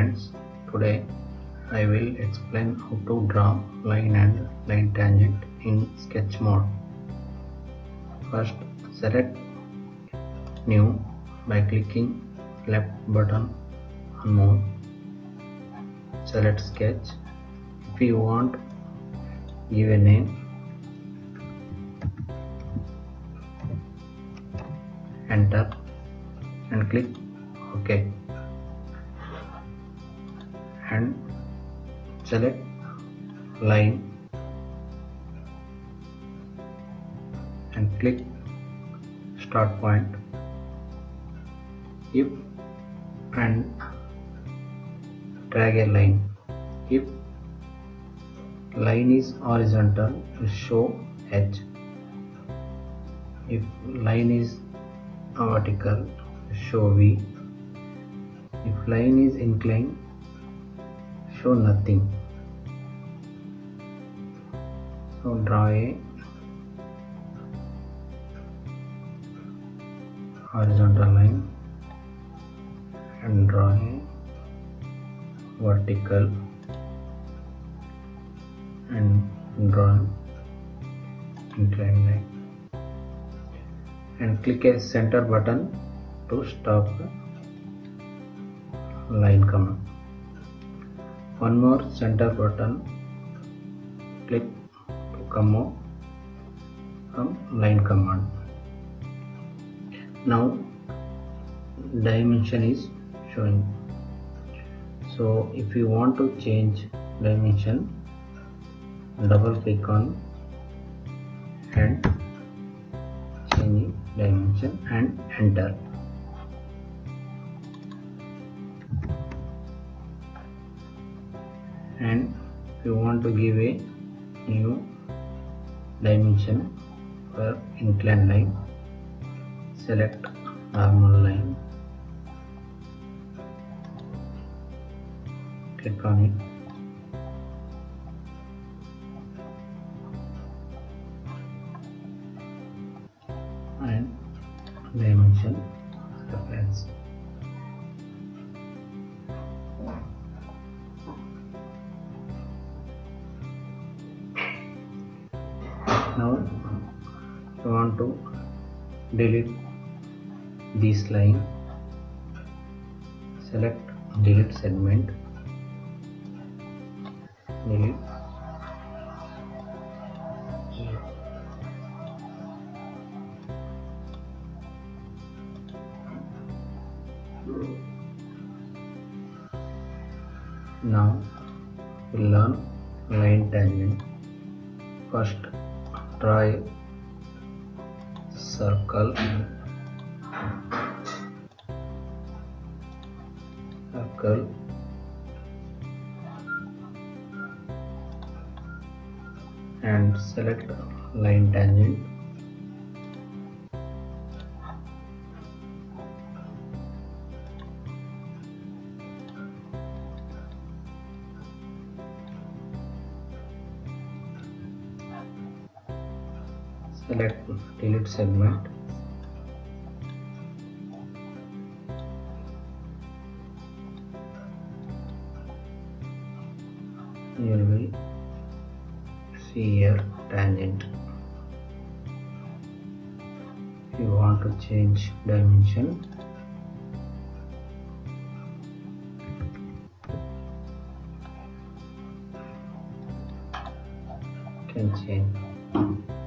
friends, today I will explain how to draw line and line tangent in sketch mode. First, select new by clicking left button on move. Select sketch. If you want, give a name . Enter and click OK and select line and click start point. If and drag a line. If line is horizontal, show edge. If line is vertical, show V. If line is inclined, show nothing. So draw a horizontal line and draw a vertical and draw an inclined line. And click a center button to stop line command. One more center button, click to come out from line command. Now dimension is showing. So if you want to change dimension, double click on and change dimension and enter. And if you want to give a new dimension for inclined line, select normal line, click on it, and dimension reference. Now you want to delete this line, select delete segment, delete. Now we learn line tangent. First, draw a circle and select line tangent. Select delete segment . You will see your tangent. If you want to change dimension, you can change